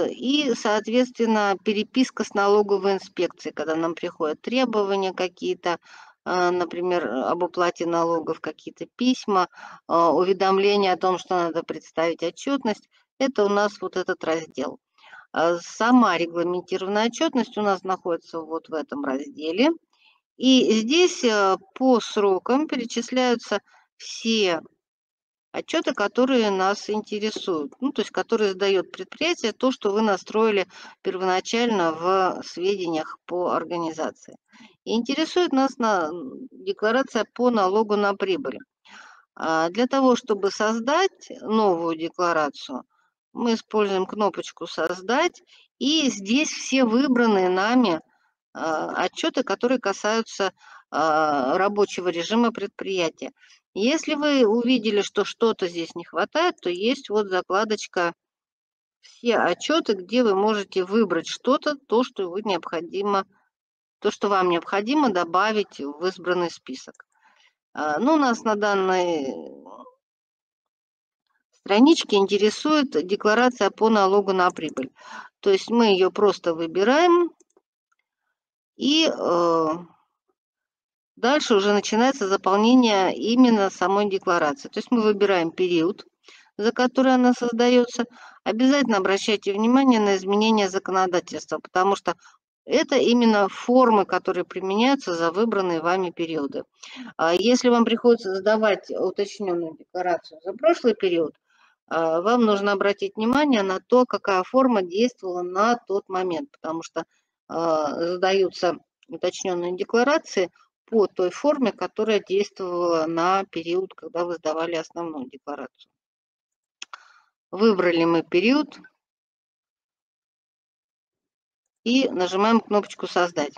И, соответственно, переписка с налоговой инспекцией, когда нам приходят требования какие-то, например, об оплате налогов, какие-то письма, уведомления о том, что надо представить отчетность. Это у нас вот этот раздел. Сама регламентированная отчетность у нас находится вот в этом разделе. И здесь по срокам перечисляются все отчеты, которые нас интересуют, ну, то есть которые сдает предприятие, то, что вы настроили первоначально в сведениях по организации. И интересует нас декларация по налогу на прибыль. Для того, чтобы создать новую декларацию, мы используем кнопочку «Создать», и здесь все выбранные нами отчеты, которые касаются рабочего режима предприятия. Если вы увидели, что что-то здесь не хватает, то есть вот закладочка «Все отчеты», где вы можете выбрать что-то, то, что вам необходимо добавить в избранный список. Ну, нас на данной страничке интересует декларация по налогу на прибыль. То есть мы ее просто выбираем и... Дальше уже начинается заполнение именно самой декларации. То есть мы выбираем период, за который она создается. Обязательно обращайте внимание на изменения законодательства, потому что это именно формы, которые применяются за выбранные вами периоды. Если вам приходится сдавать уточненную декларацию за прошлый период, вам нужно обратить внимание на то, какая форма действовала на тот момент, потому что сдаются уточненные декларации по той форме, которая действовала на период, когда вы сдавали основную декларацию. Выбрали мы период и нажимаем кнопочку «Создать».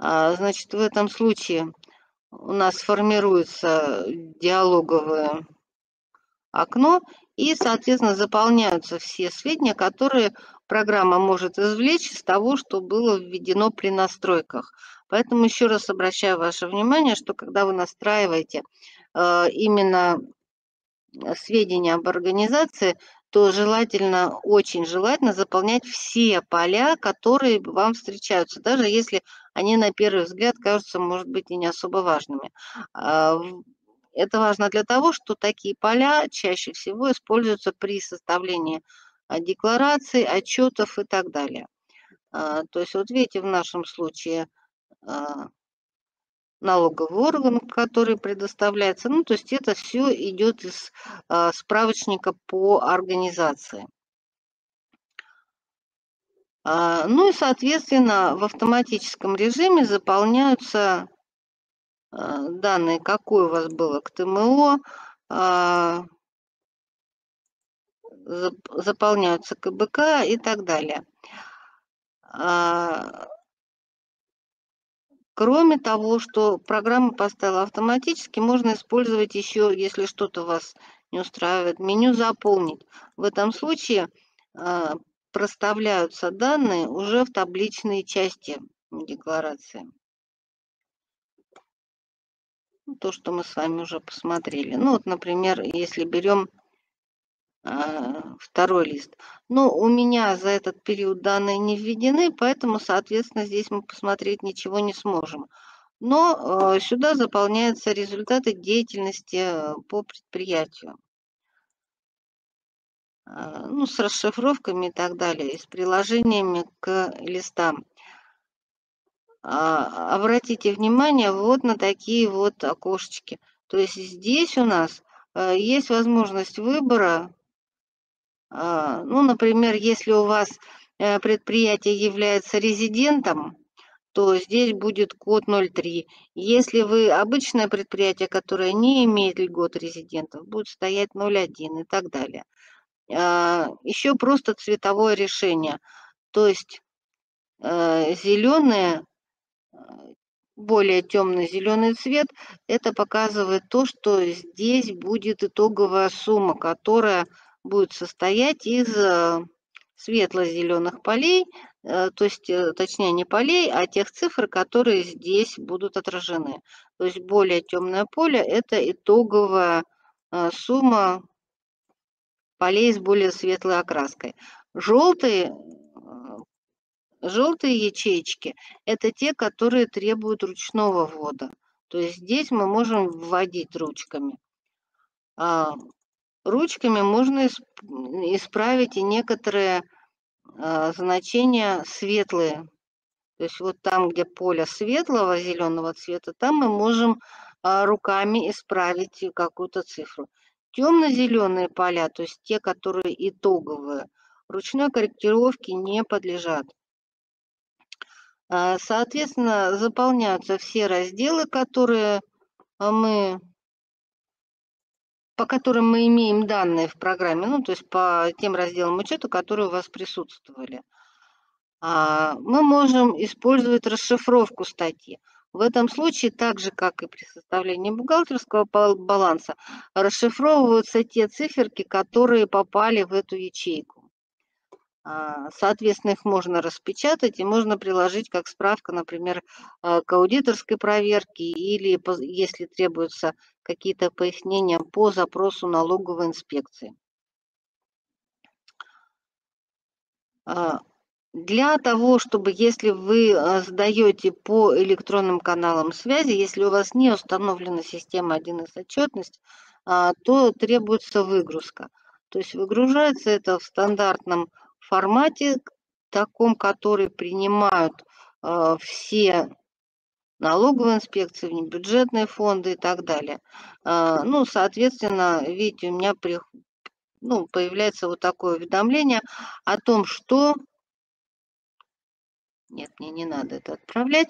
Значит, в этом случае у нас формируется диалоговое окно и, соответственно, заполняются все сведения, которые программа может извлечь из того, что было введено при настройках. Поэтому еще раз обращаю ваше внимание, что когда вы настраиваете именно сведения об организации, то желательно, очень желательно заполнять все поля, которые вам встречаются, даже если они на первый взгляд кажутся, может быть, и не особо важными. Это важно для того, что такие поля чаще всего используются при составлении деклараций, отчетов и так далее. То есть вот видите, в нашем случае налоговый орган, который предоставляется, ну, то есть это все идет из справочника по организации. Ну и, соответственно, в автоматическом режиме заполняются данные, какое у вас было КТМО, заполняются КБК и так далее. Кроме того, что программа поставила автоматически, можно использовать еще, если что-то вас не устраивает, меню «Заполнить». В этом случае проставляются данные уже в табличные части декларации. То, что мы с вами уже посмотрели. Ну вот, например, если берем второй лист. Но у меня за этот период данные не введены, поэтому, соответственно, здесь мы посмотреть ничего не сможем. Но сюда заполняются результаты деятельности по предприятию. Ну, с расшифровками и так далее, и с приложениями к листам. Обратите внимание вот на такие вот окошечки. То есть здесь у нас есть возможность выбора. Ну, например, если у вас предприятие является резидентом, то здесь будет код 03. Если вы обычное предприятие, которое не имеет льгот резидентов, будет стоять 01 и так далее. Еще просто цветовое решение. То есть зеленые, более темно-зеленый цвет, это показывает то, что здесь будет итоговая сумма, которая будет состоять из светло-зеленых полей, то есть, точнее, не полей, а тех цифр, которые здесь будут отражены. То есть более темное поле – это итоговая сумма полей с более светлой окраской. Желтые ячейки – это те, которые требуют ручного ввода. То есть здесь мы можем вводить ручками. Ручками можно исправить и некоторые значения светлые. То есть вот там, где поле светлого, зеленого цвета, там мы можем руками исправить какую-то цифру. Темно-зеленые поля, то есть те, которые итоговые, ручной корректировке не подлежат. Соответственно, заполняются все разделы, по которым мы имеем данные в программе, ну, то есть по тем разделам учета, которые у вас присутствовали. Мы можем использовать расшифровку статьи. В этом случае, так же, как и при составлении бухгалтерского баланса, расшифровываются те циферки, которые попали в эту ячейку. Соответственно, их можно распечатать и можно приложить как справка, например, к аудиторской проверке или, если требуются какие-то пояснения, по запросу налоговой инспекции. Для того, чтобы, если вы сдаете по электронным каналам связи, если у вас не установлена система 1С отчетность, то требуется выгрузка. То есть выгружается это в стандартном формате, таком, который принимают все налоговые инспекции, внебюджетные фонды и так далее. Ну, соответственно, видите, у меня появляется вот такое уведомление о том, что... Нет, мне не надо это отправлять.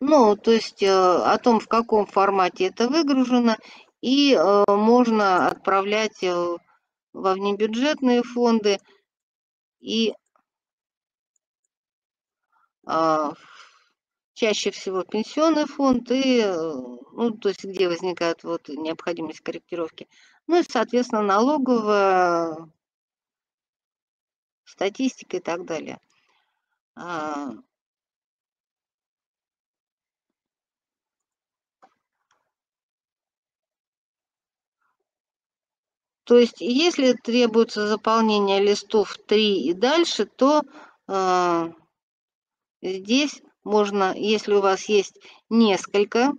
Ну, то есть о том, в каком формате это выгружено, и можно отправлять во внебюджетные фонды и чаще всего пенсионный фонд, и, ну, то есть где возникает вот необходимость корректировки. Ну и, соответственно, налоговая статистика и так далее. То есть, если требуется заполнение листов 3 и дальше, то здесь можно, если у вас есть несколько,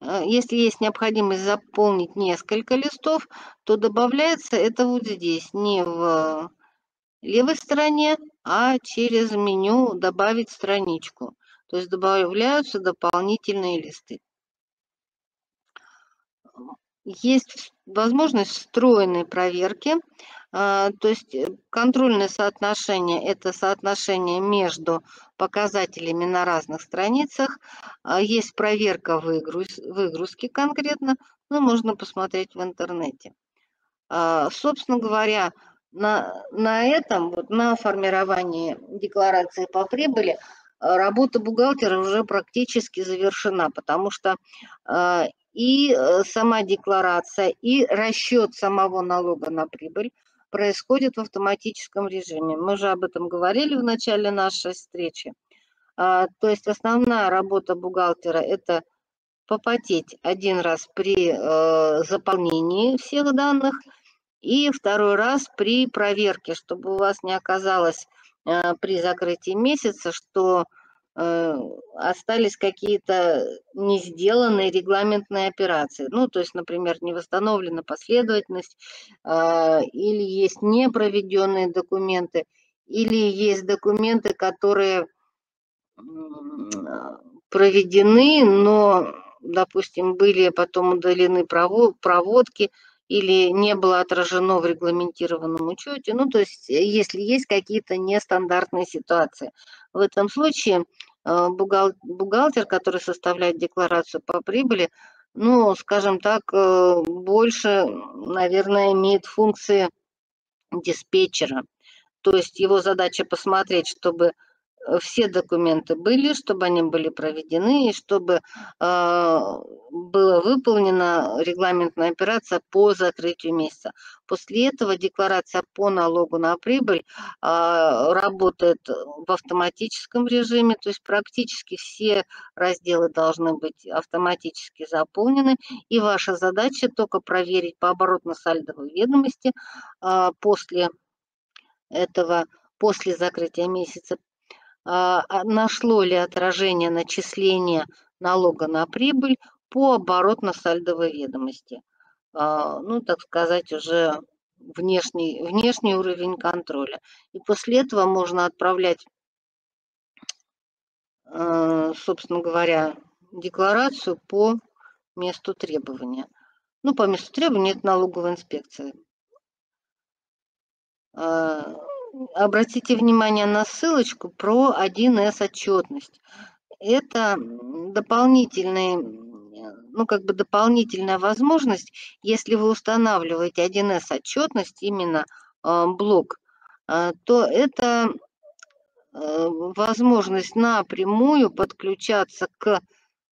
если есть необходимость заполнить несколько листов, то добавляется это вот здесь, не в левой стороне, а через меню «Добавить страничку». То есть добавляются дополнительные листы. Есть возможность встроенной проверки, то есть контрольное соотношение – это соотношение между показателями на разных страницах. Есть проверка выгрузки конкретно, но можно посмотреть в интернете. Собственно говоря, на формировании декларации по прибыли работа бухгалтера уже практически завершена, потому что и сама декларация, и расчет самого налога на прибыль происходит в автоматическом режиме. Мы уже об этом говорили в начале нашей встречи. То есть основная работа бухгалтера – это попотеть один раз при заполнении всех данных и второй раз при проверке, чтобы у вас не оказалось при закрытии месяца, что остались какие-то не сделанные регламентные операции. Ну, то есть, например, не восстановлена последовательность, или есть непроведенные документы, или есть документы, которые проведены, но, допустим, были потом удалены проводки, или не было отражено в регламентированном учете. Ну, то есть, если есть какие-то нестандартные ситуации. В этом случае бухгалтер, который составляет декларацию по прибыли, ну, скажем так, больше, наверное, имеет функции диспетчера. То есть его задача посмотреть, чтобы все документы были, чтобы они были проведены и чтобы была выполнена регламентная операция по закрытию месяца. После этого декларация по налогу на прибыль работает в автоматическом режиме, то есть практически все разделы должны быть автоматически заполнены, и ваша задача только проверить по оборотно-сальдовой ведомости после закрытия месяца, нашло ли отражение начисления налога на прибыль по оборотно-сальдовой ведомости. Ну, так сказать, уже внешний уровень контроля. И после этого можно отправлять, собственно говоря, декларацию по месту требования. Ну, по месту требования это налоговая инспекция. Обратите внимание на ссылочку про 1С отчетность. Это дополнительная возможность, если вы устанавливаете 1С отчетность, именно блок, то это возможность напрямую подключаться к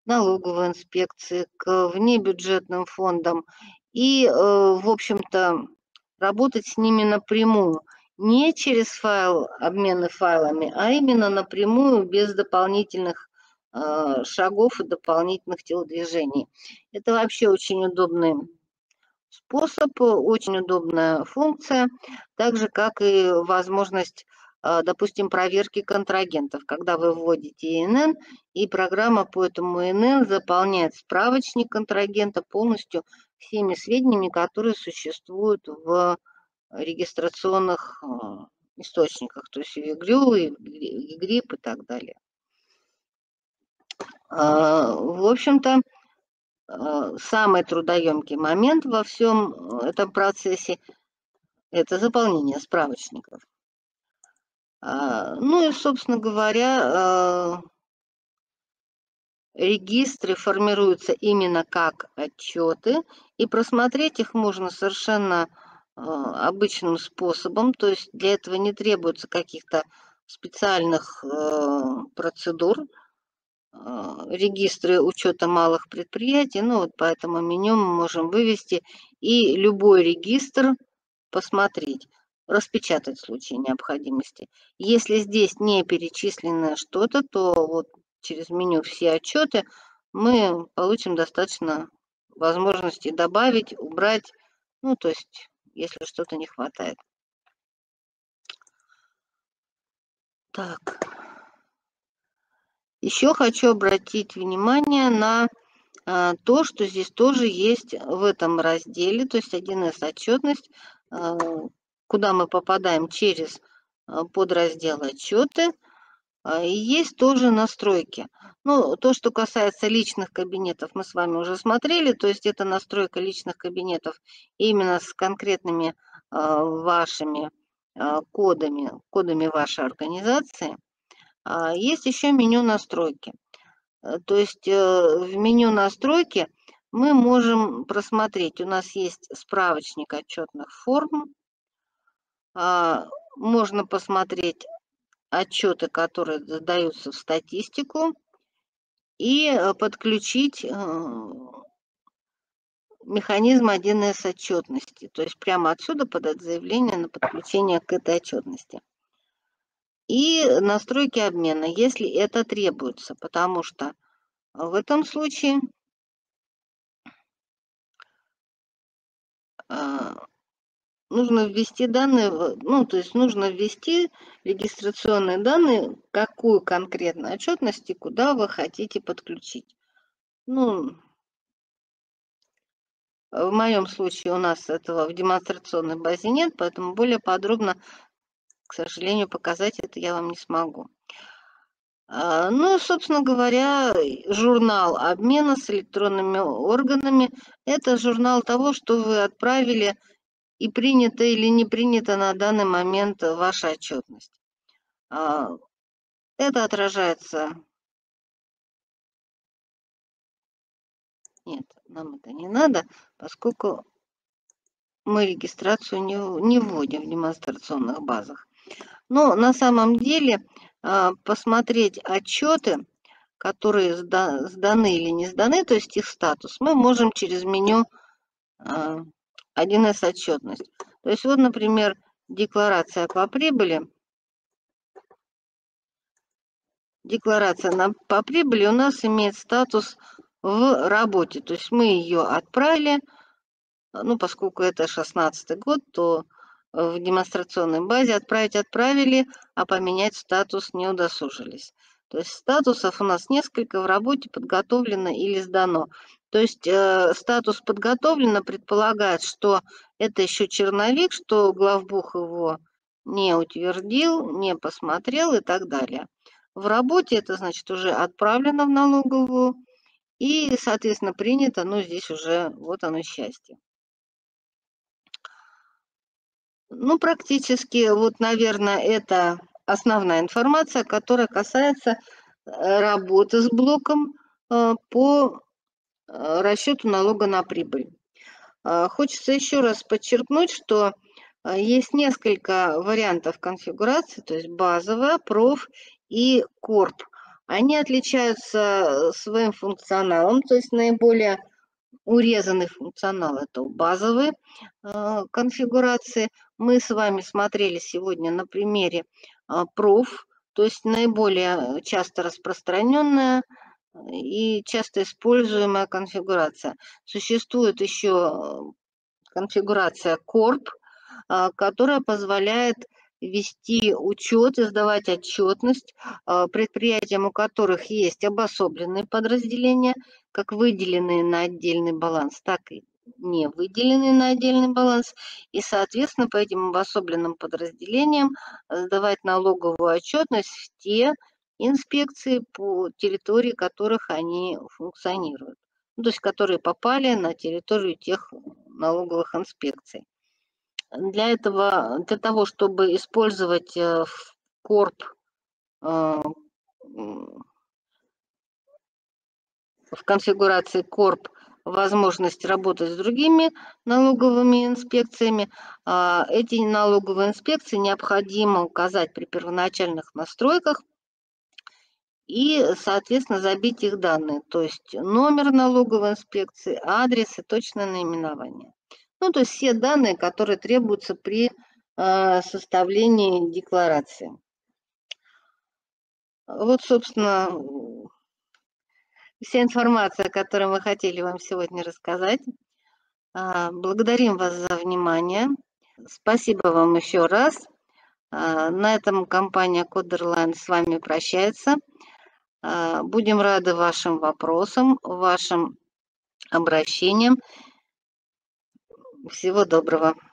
налоговой инспекции, к внебюджетным фондам и, в общем-то, работать с ними напрямую. Не через файл, обмены файлами, а именно напрямую, без дополнительных шагов и дополнительных телодвижений. Это вообще очень удобный способ, очень удобная функция, так же, как и возможность, допустим, проверки контрагентов, когда вы вводите ИНН, и программа по этому ИНН заполняет справочник контрагента полностью всеми сведениями, которые существуют в регистрационных источниках, то есть в EGRIP, и так далее. В общем-то, самый трудоемкий момент во всем этом процессе – это заполнение справочников. Ну и, собственно говоря, регистры формируются именно как отчеты, и просмотреть их можно совершенно обычным способом, то есть для этого не требуется каких-то специальных процедур. Регистры учета малых предприятий, ну вот по этому меню мы можем вывести и любой регистр посмотреть, распечатать в случае необходимости. Если здесь не перечислено что-то, то вот через меню «Все отчеты» мы получим достаточно возможностей добавить, убрать, ну то есть если что-то не хватает. Так. Еще хочу обратить внимание на то, что здесь тоже есть в этом разделе, то есть 1С отчетность, куда мы попадаем через подраздел отчеты. Есть тоже настройки. Ну, то, что касается личных кабинетов, мы с вами уже смотрели, то есть это настройка личных кабинетов именно с конкретными вашими кодами вашей организации. Есть еще меню настройки. То есть в меню настройки мы можем просмотреть, у нас есть справочник отчетных форм, можно посмотреть отчеты, которые сдаются в статистику, и подключить механизм 1С отчетности. То есть прямо отсюда подать заявление на подключение к этой отчетности. И настройки обмена, если это требуется, потому что в этом случае нужно ввести данные, ну, то есть нужно ввести регистрационные данные, какую конкретно отчетность и куда вы хотите подключить. Ну, в моем случае у нас этого в демонстрационной базе нет, поэтому более подробно, к сожалению, показать это я вам не смогу. Ну, собственно говоря, журнал обмена с электронными органами – это журнал того, что вы отправили, и принята или не принята на данный момент ваша отчетность. Это отражается... Нет, нам это не надо, поскольку мы регистрацию не вводим в демонстрационных базах. Но на самом деле посмотреть отчеты, которые сданы или не сданы, то есть их статус, мы можем через меню 1С отчетность. То есть вот, например, декларация по прибыли. Декларация по прибыли у нас имеет статус в работе. То есть мы ее отправили, ну, поскольку это 16-й год, то в демонстрационной базе отправить отправили, а поменять статус не удосужились. То есть статусов у нас несколько: в работе, подготовлено или сдано. То есть статус подготовлено предполагает, что это еще черновик, что главбух его не утвердил, не посмотрел и так далее. В работе это значит уже отправлено в налоговую и, соответственно, принято, но здесь уже вот оно счастье. Ну, практически, вот, наверное, это основная информация, которая касается работы с блоком по расчету налога на прибыль. Хочется еще раз подчеркнуть, что есть несколько вариантов конфигурации, то есть базовая, проф и корп. Они отличаются своим функционалом, то есть наиболее урезанный функционал – это у базовой конфигурации. Мы с вами смотрели сегодня на примере проф, то есть наиболее часто распространенная и часто используемая конфигурация. Существует еще конфигурация корп, которая позволяет вести учет, издавать отчетность предприятиям, у которых есть обособленные подразделения, как выделенные на отдельный баланс, так и не выделенные на отдельный баланс. И, соответственно, по этим обособленным подразделениям сдавать налоговую отчетность в те инспекции, по территории которых они функционируют, то есть которые попали на территорию тех налоговых инспекций. Для того, чтобы использовать корп в конфигурации корп возможность работать с другими налоговыми инспекциями, эти налоговые инспекции необходимо указать при первоначальных настройках и, соответственно, забить их данные, то есть номер налоговой инспекции, адрес и точное наименование. Ну, то есть все данные, которые требуются при составлении декларации. Вот, собственно, вся информация, которую мы хотели вам сегодня рассказать. Благодарим вас за внимание. Спасибо вам еще раз. На этом компания Кодерлайн с вами прощается. Будем рады вашим вопросам, вашим обращениям. Всего доброго.